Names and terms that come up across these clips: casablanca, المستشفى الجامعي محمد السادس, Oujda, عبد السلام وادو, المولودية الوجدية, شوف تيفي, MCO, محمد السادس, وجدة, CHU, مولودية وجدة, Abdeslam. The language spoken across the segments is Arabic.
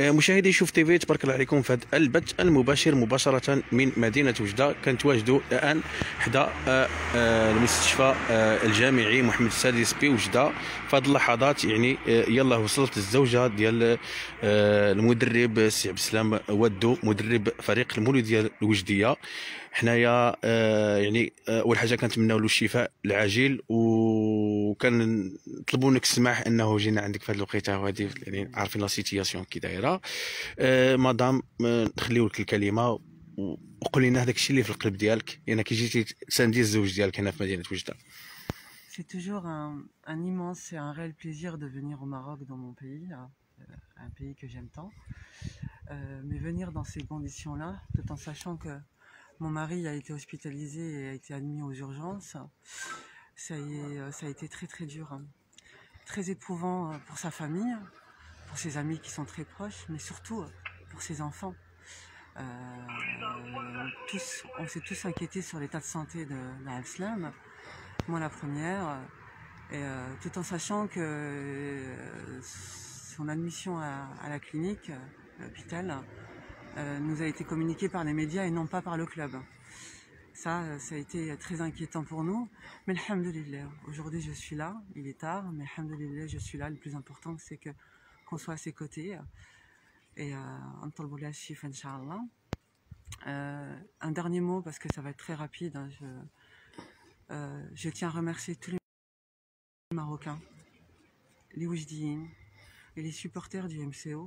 مشاهدي شوف تي في، تبارك الله عليكم في هذا البث المباشر مباشرة من مدينة وجدة. كنتواجدوا الآن حدا المستشفى الجامعي محمد السادس بوجدة. في هذه اللحظات يعني يلا وصلت الزوجة ديال المدرب السي عبد السلام وادو، مدرب فريق المولودية الوجدية. حنايا يعني اول حاجه كنتمناو له الشفاء العاجل، وكنطلبوا منك السماح انه جينا عندك في هذه الوقيته وهذه، يعني عارفين لا سيتياسيون كي دايره. مدام نخليو لك الكلمه وقول لنا هذاك الشيء اللي في القلب ديالك، لان يعني كي جيتي ساندي الزوج ديالك هنا في مدينه وجده. C'est toujours un immense et un réel plaisir de venir au Maroc dans mon pays, un pays que j'aime tant. Mais venir dans ces conditions là, tout en sachant que mon mari a été hospitalisé et a été admis aux urgences. Ça a été très très dur, très éprouvant pour sa famille, pour ses amis qui sont très proches, mais surtout pour ses enfants. On s'est tous inquiétés sur l'état de santé de Abdeslam, moi la première, et, tout en sachant que son admission à la clinique, à l'hôpital, nous a été communiqué par les médias et non pas par le club. Ça a été très inquiétant pour nous. Mais alhamdoulilah, aujourd'hui je suis là, il est tard, mais alhamdoulilah je suis là. Le plus important c'est qu'on soit à ses côtés. Et Antalboula Shif, Inch'Allah. Un dernier mot parce que ça va être très rapide. Hein, je tiens à remercier tous les Marocains, les Oujdiines et les supporters du MCO,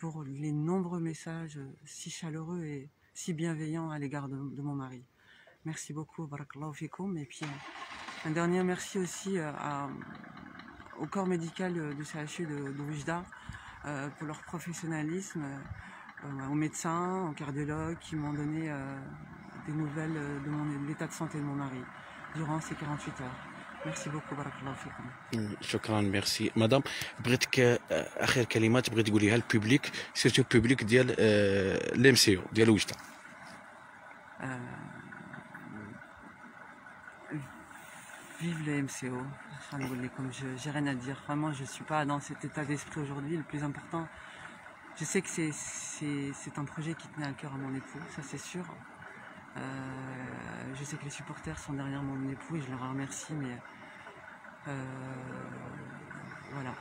pour les nombreux messages si chaleureux et si bienveillants à l'égard de mon mari. Merci beaucoup, barakallahu fikoum. Et puis un dernier merci aussi au corps médical du CHU de Oujda pour leur professionnalisme, aux médecins, aux cardiologues qui m'ont donné des nouvelles de l'état de santé de mon mari durant ces 48 heures. ميرسي بوكو بارك الله فيكم. شكرا ميرسي مدام. بغيتك اخر كلمات بغيت تقوليها للبوبليك، سيرتو البوبليك ديال الام سي او ديال وجده. Vive le MCO. Comme j'ai rien à dire, vraiment je suis pas dans cet état d'esprit aujourd'hui. Le plus important, je sais que c'est un projet qui tenait à cœur à mon époux, ça c'est sûr. Je sais que les supporters sont derrière mon époux et je leur remercie, mais voilà,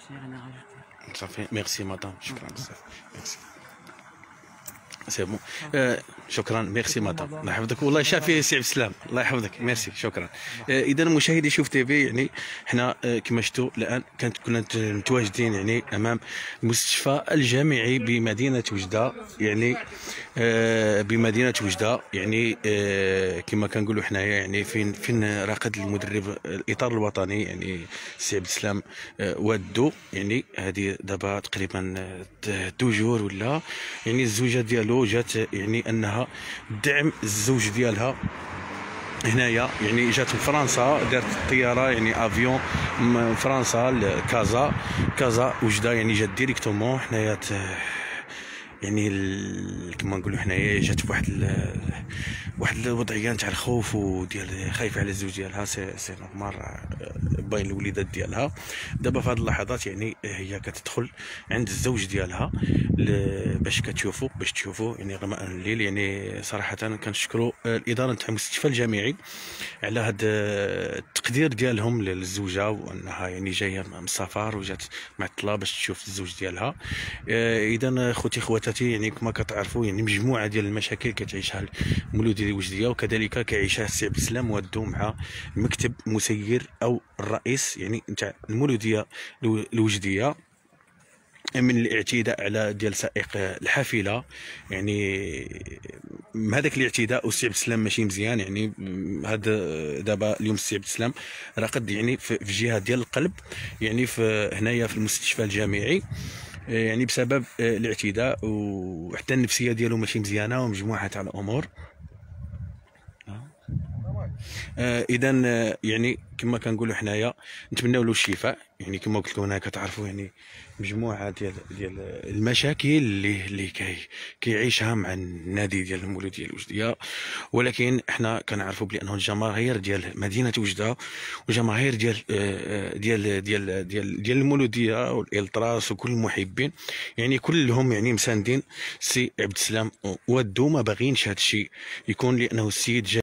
j'ai rien à rajouter. Ça fait, merci madame, je prends ça. Merci. C'est bon. شكرا ميرسي مدام، الله يحفظك. والله شافي سي عبد السلام، الله يحفظك. ميرسي شكرا. اذا مشاهدي شوف تي في، يعني حنا كما شفتوا الان كنا متواجدين يعني امام المستشفى الجامعي بمدينه وجده، يعني بمدينه وجده، يعني كما كنقولوا حنايا يعني فين راقد المدرب الاطار الوطني يعني سي عبد السلام وادو. يعني هذه دابا تقريبا 2 جور ولا، يعني الزوجه ديالو جات يعني انها دعم الزوج ديالها هنايا، يعني جات لفرنسا، دارت الطياره يعني افيون من فرنسا لكازا وجده، يعني جات ديريكتومون حنايا يعني كما نقولوا حنايا جات فواحد واحد الوضعيه نتاع الخوف وديال خايفه على الزوج ديالها. سي نورمال باين الوليدات ديالها. دابا في هذه اللحظات يعني هي كتدخل عند الزوج ديالها باش كتشوفوا يعني غماء الليل. يعني صراحه كنشكروا الاداره نتاع المستشفى الجامعي على هذا التقدير ديالهم للزوجه، وانها يعني جايه من السفر وجات مع الطلاب باش تشوف الزوج ديالها. اذا خوتي خواتاتي، يعني كما كتعرفوا يعني مجموعه ديال المشاكل كتعيشها المولوديه الوجديه، وكذلك كيعيشها السي عبد السلام وادو مع المكتب مسير او الرئيس يعني نتاع المولوديه الوجديه من الاعتداء على ديال سائق الحافله. يعني هذاك الاعتداء والسي عبد السلام ماشي مزيان. يعني هذا دابا اليوم السي عبد السلام راقد يعني في جهه ديال القلب، يعني في هنايا في المستشفى الجامعي، يعني بسبب الاعتداء، وحتى النفسيه ديالو ماشي مزيانه، ومجموعه تاع الامور. اذا يعني كما كنقولوا حنايا نتمناو له الشفاء. يعني كما قلت لكم انا كتعرفوا يعني مجموعه ديال المشاكل اللي كيعيشها مع النادي ديال المولودية الوجدية، ولكن حنا كنعرفوا بلي انه الجماهير ديال مدينه وجده وجماهير ديال ديال ديال ديال ديال المولودية والالتراس وكل المحبين يعني كلهم يعني مساندين سي عبد السلام وادو، ما باغينش هذا الشيء يكون لانه السيد